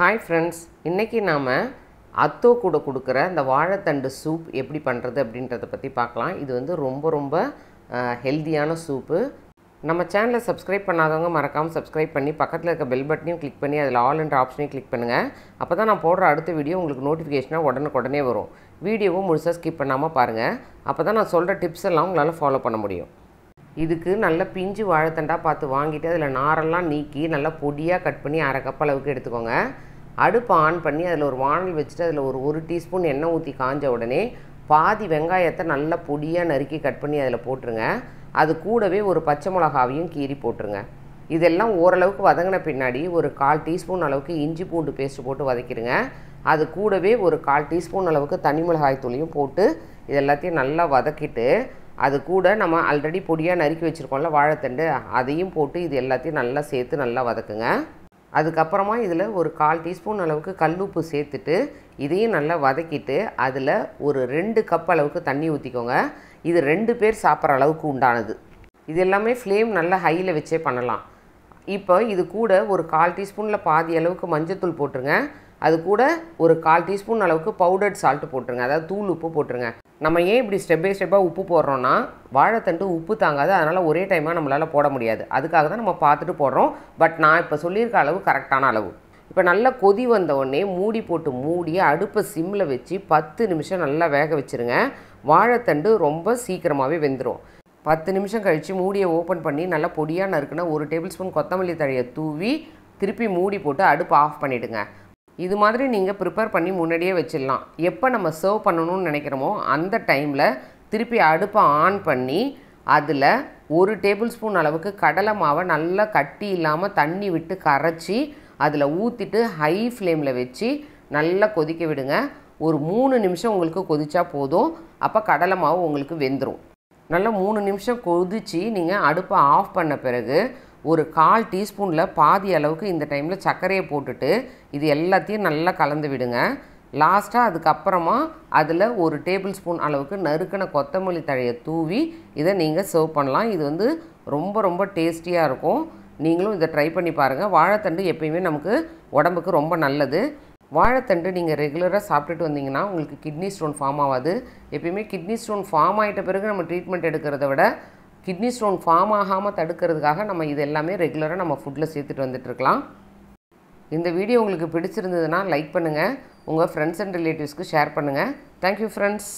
Hi friends, இன்றைக்கி நாம் அத்தோ கூட கொடுக்குற இந்த வாழைத்தண்டு சூப் எப்படி பண்ணுறது அப்படின்றத பற்றி பார்க்கலாம். இது வந்து ரொம்ப ஹெல்தியான சூப்பு. நம்ம சேனலை சப்ஸ்கிரைப் பண்ணாதவங்க மறக்காமல் சப்ஸ்கிரைப் பண்ணி பக்கத்தில் இருக்க பெல் பட்டனையும் கிளிக் பண்ணி அதில் ஆல் என்ற ஆப்ஷனையும் கிளிக் பண்ணுங்கள். அப்போ தான் நான் போடுற அடுத்த வீடியோ உங்களுக்கு நோட்டிஃபிகேஷனாக உடனே வரும். வீடியோவும் முழுசாக ஸ்கிப் பண்ணாமல் பாருங்கள். அப்போ தான் நான் சொல்கிற டிப்ஸ் எல்லாம் உங்களால் ஃபாலோ பண்ண முடியும். இதுக்கு நல்ல பிஞ்சு வாழைத்தண்டாக பார்த்து வாங்கிட்டு அதில் நாரெல்லாம் நீக்கி நல்லா பொடியாக கட் பண்ணி அரை கப் அளவுக்கு எடுத்துக்கோங்க. அடுப்பு ஆன் பண்ணி அதில் ஒரு வானல் வச்சுட்டு அதில் ஒரு டீஸ்பூன் எண்ணெய் ஊற்றி காஞ்ச உடனே பாதி வெங்காயத்தை நல்லா பொடியாக நறுக்கி கட் பண்ணி அதில் போட்டுருங்க. அது கூடவே ஒரு பச்சை மிளகாவையும் கீறி போட்டுருங்க. இதெல்லாம் ஓரளவுக்கு வதங்கின பின்னாடி ஒரு கால் டீஸ்பூன் அளவுக்கு இஞ்சி பூண்டு பேஸ்ட்டு போட்டு வதக்கிடுங்க. அது கூடவே ஒரு கால் டீஸ்பூன் அளவுக்கு தனி மிளகாய் தூளையும் போட்டு இது எல்லாத்தையும் நல்லா வதக்கிட்டு அது கூட நம்ம ஆல்ரெடி பொடியாக நறுக்கி வச்சுருக்கோம்ல வாழைத்தண்டு, அதையும் போட்டு இது எல்லாத்தையும் நல்லா சேர்த்து நல்லா வதக்குங்க. அதுக்கப்புறமா இதில் ஒரு கால் டீஸ்பூன் அளவுக்கு கல்லுப்பு சேர்த்துட்டு இதையும் நல்லா வதக்கிட்டு அதில் ஒரு 2 கப் அளவுக்கு தண்ணி ஊற்றிக்கோங்க. இது 2 பேர் சாப்பிட்ற அளவுக்கு உண்டானது. இது எல்லாமே ஃப்ளேம் நல்லா ஹையில் வச்சே பண்ணலாம். இப்போ இது கூட ஒரு கால் டீஸ்பூனில் பாதி அளவுக்கு மஞ்சத்தூள் போட்டுருங்க. அது கூட ஒரு கால் டீஸ்பூன் அளவுக்கு பவுடர்ட் சால்ட்டு போட்டுருங்க, அதாவது தூள் உப்பு போட்டுருங்க. நம்ம ஏன் இப்படி ஸ்டெப் பை ஸ்டெப்பாக உப்பு போடுறோன்னா வாழைத்தண்டு உப்பு தாங்காது, அதனால் ஒரே டைமாக நம்மளால் போட முடியாது. அதுக்காக தான் நம்ம பார்த்துட்டு போடுறோம். பட் நான் இப்போ சொல்லியிருக்க அளவு கரெக்டான அளவு. இப்போ நல்லா கொதி வந்தவுடனே மூடி போட்டு மூடி அடுப்பை சிம்மில் வச்சு 10 நிமிஷம் நல்லா வேக வச்சுருங்க. வாழைத்தண்டு ரொம்ப சீக்கிரமாகவே வெந்துடும். 10 நிமிஷம் கழித்து மூடியை ஓப்பன் பண்ணி நல்லா பொடியாக நறுக்குன்னா ஒரு டேபிள் ஸ்பூன் கொத்தமல்லி தழையை தூவி திருப்பி மூடி போட்டு அடுப்பு ஆஃப் பண்ணிவிடுங்க. இது மாதிரி நீங்கள் ப்ரிப்பேர் பண்ணி முன்னாடியே வச்சிடலாம். எப்போ நம்ம சர்வ் பண்ணணும்னு நினைக்கிறோமோ அந்த டைமில் திருப்பி அடுப்பை ஆன் பண்ணி அதில் ஒரு டேபிள் ஸ்பூன் அளவுக்கு கடலை மாவை நல்லா கட்டி இல்லாமல் தண்ணி விட்டு கரைச்சி அதில் ஊற்றிட்டு ஹை ஃப்ளேமில் வச்சு நல்லா கொதிக்க விடுங்க. ஒரு 3 நிமிஷம் உங்களுக்கு கொதிச்சா போதும். அப்போ கடலை மாவு உங்களுக்கு வெந்துடும். நல்லா 3 நிமிஷம் கொதித்து நீங்கள் அடுப்பை ஆஃப் பண்ண பிறகு ஒரு கால் டீஸ்பூனில் பாதி அளவுக்கு இந்த டைமில் சர்க்கரையை போட்டுட்டு இது எல்லாத்தையும் நல்லா கலந்து விடுங்க. லாஸ்ட்டாக அதுக்கப்புறமா அதில் ஒரு டேபிள் ஸ்பூன் அளவுக்கு நறுக்கின கொத்தமல்லி தழையை தூவி இதை நீங்கள் சர்வ் பண்ணலாம். இது வந்து ரொம்ப டேஸ்டியாக இருக்கும். நீங்களும் இதை ட்ரை பண்ணி பாருங்கள். வாழைத்தண்டு எப்பயுமே நமக்கு உடம்புக்கு ரொம்ப நல்லது. வாழைத்தண்டு நீங்கள் ரெகுலராக சாப்பிட்டுட்டு வந்தீங்கன்னா உங்களுக்கு கிட்னி ஸ்டோன் ஃபார்ம் ஆகாது. எப்பயுமே கிட்னி ஸ்டோன் ஃபார்ம் ஆகிட்ட பிறகு நம்ம ட்ரீட்மெண்ட் எடுக்கிறத விட கிட்னி ஸ்டோன் ஃபார்ம் ஆகாமல் தடுக்கிறதுக்காக நம்ம இது எல்லாமே ரெகுலராக நம்ம ஃபுட்டில் சேர்த்துட்டு வந்துட்டுருக்கலாம். இந்த வீடியோ உங்களுக்கு பிடிச்சிருந்ததுன்னா லைக் பண்ணுங்கள். உங்கள் ஃப்ரெண்ட்ஸ் அண்ட் ரிலேட்டிவ்ஸ்க்கு ஷேர் பண்ணுங்கள். Thank you friends.